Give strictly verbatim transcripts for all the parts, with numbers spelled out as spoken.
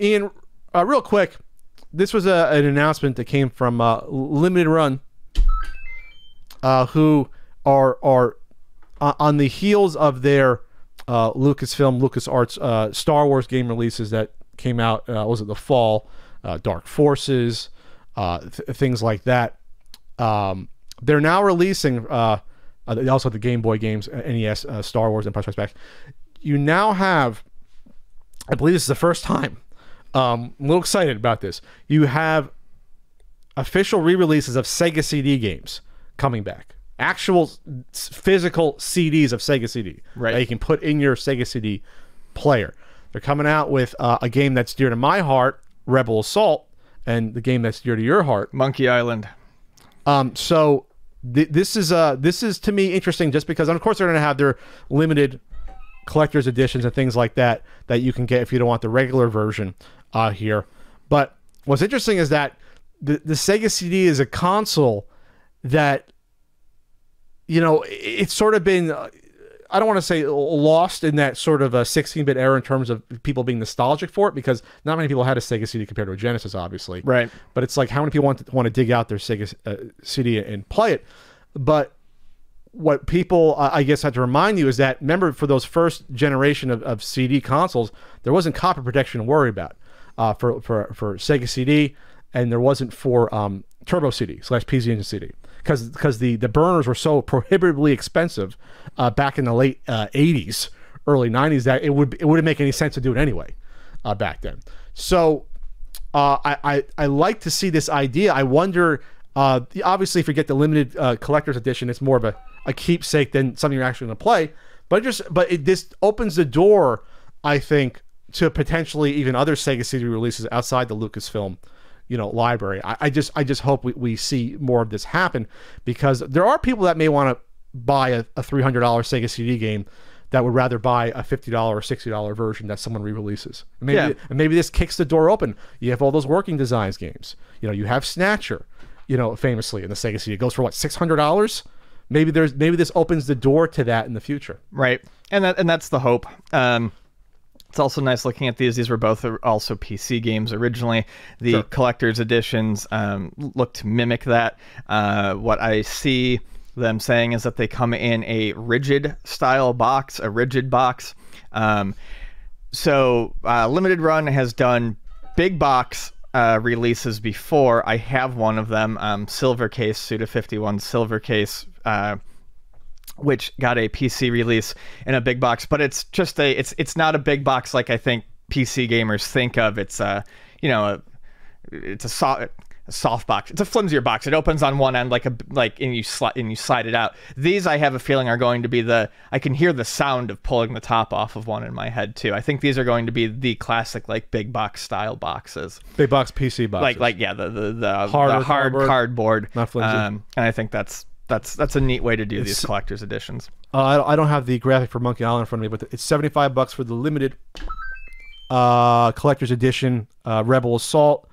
Ian, uh, real quick, this was a, an announcement that came from uh, Limited Run, uh, who are are uh, on the heels of their uh, Lucasfilm, LucasArts uh, Star Wars game releases that came out. Uh, was it The Fall, uh, Dark Forces, uh, th things like that? Um, they're now releasing. Uh, uh, they also have the Game Boy games, uh, N E S, uh, Star Wars, Empire Strikes Back. You now have, I believe this is the first time. Um, I'm a little excited about this. You have official re-releases of Sega C D games coming back. Actual physical C Ds of Sega C D. Right. That you can put in your Sega C D player. They're coming out with uh, a game that's dear to my heart, Rebel Assault, and the game that's dear to your heart, Monkey Island. Um, so th this is uh, this is to me interesting, just because, and of course, they're going to have their limited collector's editions and things like that that you can get if you don't want the regular version uh, here. But what's interesting is that the, the Sega C D is a console that, you know, it, it's sort of been, uh, I don't want to say lost in that sort of a sixteen bit era in terms of people being nostalgic for it, because not many people had a Sega C D compared to a Genesis, obviously. Right. But it's like, how many people want to, want to dig out their Sega uh, C D and play it? But what people, uh, I guess, have to remind you is that, remember, for those first generation of, of C D consoles, there wasn't copy protection to worry about uh, for, for, for Sega C D, and there wasn't for um, Turbo C D slash P Z Engine C D, because because the, the burners were so prohibitively expensive uh, back in the late uh, eighties, early nineties, that it, would, it wouldn't make any sense to do it anyway uh, back then. So uh, I, I, I like to see this idea. I wonder, uh, obviously, if you get the limited uh, collector's edition, it's more of a a keepsake than something you're actually going to play, but it just but it this opens the door, I think, to potentially even other Sega C D releases outside the Lucasfilm, you know, library. I, I just I just hope we, we see more of this happen, because there are people that may want to buy a, a three hundred dollar Sega C D game that would rather buy a fifty dollar or sixty dollar version that someone re-releases. And maybe yeah. and maybe this kicks the door open. You have all those working designs games. You know, you have Snatcher, you know, famously in the Sega C D. It goes for what, six hundred dollars? Maybe there's maybe this opens the door to that in the future, right? And that and that's the hope. Um, it's also nice looking at these. These were both also P C games originally. The sure. collector's editions um, look to mimic that. Uh, what I see them saying is that they come in a rigid style box, a rigid box. Um, so uh, Limited Run has done big box Uh, releases before. I have one of them, um, Silver Case, Suda fifty-one Silver Case, uh, which got a P C release in a big box, but it's just a it's it's not a big box like I think P C gamers think of. It's a you know a, it's a soft a soft box. It's a flimsier box. It opens on one end like a like and you slide and you slide it out. These, I have a feeling, are going to be the I can hear the sound of pulling the top off of one in my head too. I think these are going to be the classic like big box style boxes. Big box P C boxes. Like like yeah, the the, the, Harder, the hard cardboard. cardboard. Not flimsy. Um, and I think that's that's that's a neat way to do it's, these collector's editions. Uh, I don't have the graphic for Monkey Island in front of me, but it's seventy-five bucks for the limited uh, collector's edition uh, Rebel Assault.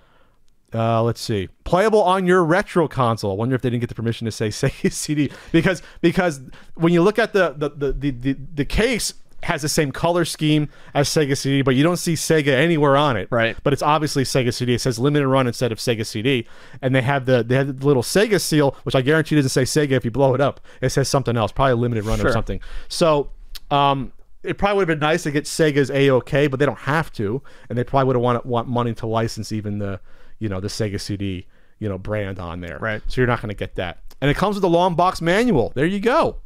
Uh, let's see. Playable on your retro console. I wonder if they didn't get the permission to say Sega C D, because because when you look at the the the the, the, the case, has the same color scheme as Sega C D, but you don't see Sega anywhere on it. Right. But it's obviously Sega C D. It says Limited Run instead of Sega C D, and they have the they have the little Sega seal, which I guarantee doesn't say Sega if you blow it up. It says something else, probably Limited Run sure. or something. So, um. It probably would have been nice to get Sega's A O K, but they don't have to, and they probably would have want want money to license even the, you know, the Sega C D, you know, brand on there. Right. So you're not going to get that. And it comes with a long box manual. There you go.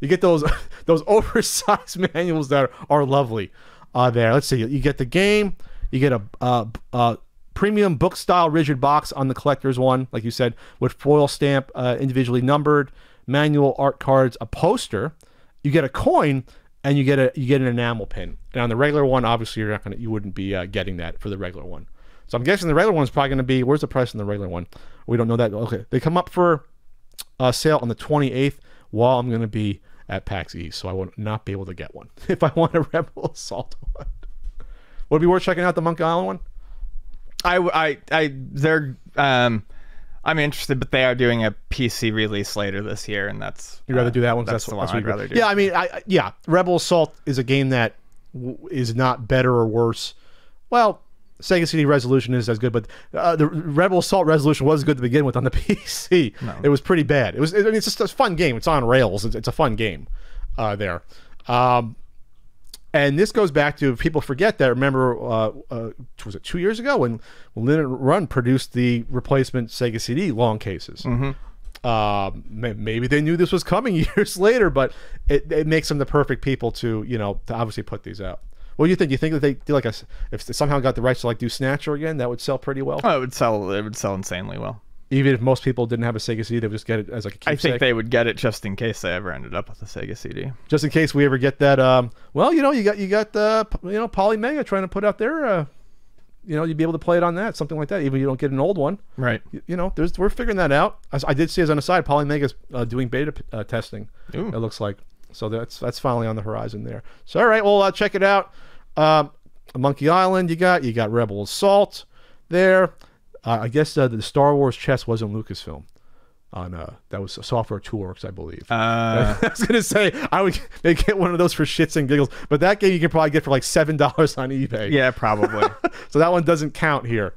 You get those those oversized manuals that are, are lovely. Uh, there. Let's see. You get the game. You get a uh, uh, premium book style rigid box on the collector's one, like you said, with foil stamp, uh, individually numbered manual, art cards, a poster. You get a coin. And you get a you get an enamel pin. And on the regular one, obviously you're not gonna you wouldn't be uh, getting that for the regular one. So I'm guessing the regular one's probably gonna be where's the price on the regular one? We don't know that. Okay, they come up for uh, sale on the twenty-eighth. While I'm gonna be at PAX East, so I will not be able to get one if I want a Rebel Assault one. Would it be worth checking out the Monkey Island one? I I I they're um. I'm interested, but they are doing a P C release later this year, and that's you'd rather uh, do that one. That's, that's the one that's I'd rather do. Yeah, I mean, I, yeah, Rebel Assault is a game that w is not better or worse. Well, Sega C D resolution is as good, but uh, the Rebel Assault resolution was good to begin with on the P C. No. It was pretty bad. It was. I mean, it's just a fun game. It's on rails. It's, it's a fun game uh, there. Um, and this goes back to, if people forget that, remember, uh, uh, was it two years ago when Limited Run produced the replacement Sega C D long cases? Mm-hmm. Uh, maybe they knew this was coming years later, but it, it makes them the perfect people to, you know, to obviously put these out. What do you think? You think that they do like a, if they somehow got the rights to like do Snatcher again, that would sell pretty well? Oh, it would sell. It would sell insanely well. Even if most people didn't have a Sega C D, they would just get it as like a keepsake. I think they would get it just in case they ever ended up with a Sega C D. Just in case we ever get that. Um, well, you know, you got you got the uh, you know, Polymega trying to put out their, uh, you know, you'd be able to play it on that, something like that. Even if you don't get an old one, right? You, you know, there's we're figuring that out. I, I did see, as an aside, Polymega's uh, doing beta uh, testing. Ooh. It looks like. So that's that's finally on the horizon there. So all right, well, uh, check it out. Um, Monkey Island, you got you got Rebel Assault there. Uh, I guess uh, the Star Wars chess was in Lucasfilm. On uh, that was Software Toolworks, I believe. Uh, I was gonna say I would they get one of those for shits and giggles, but that game you can probably get for like seven dollars on eBay. Yeah, probably. So that one doesn't count here.